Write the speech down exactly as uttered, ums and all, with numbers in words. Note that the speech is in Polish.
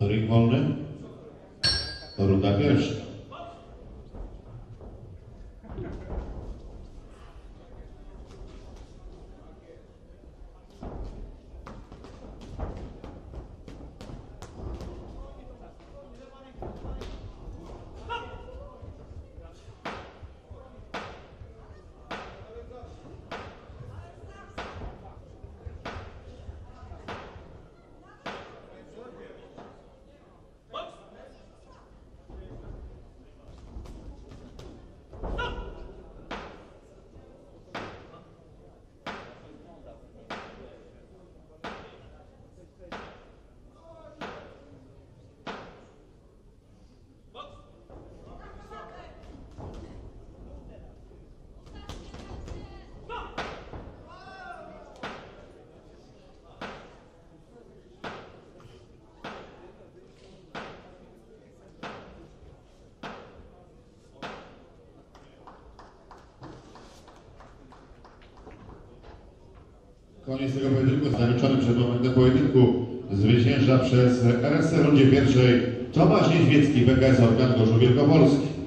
Ryk wolny. Runda pierwsza. Koniec tego pojedynku, zaliczony przed momentem pojedynku, zwycięża przez R S w rundzie pierwszej Tomasz Niedźwiecki, B K S Orkan, Gorzów Wielkopolski.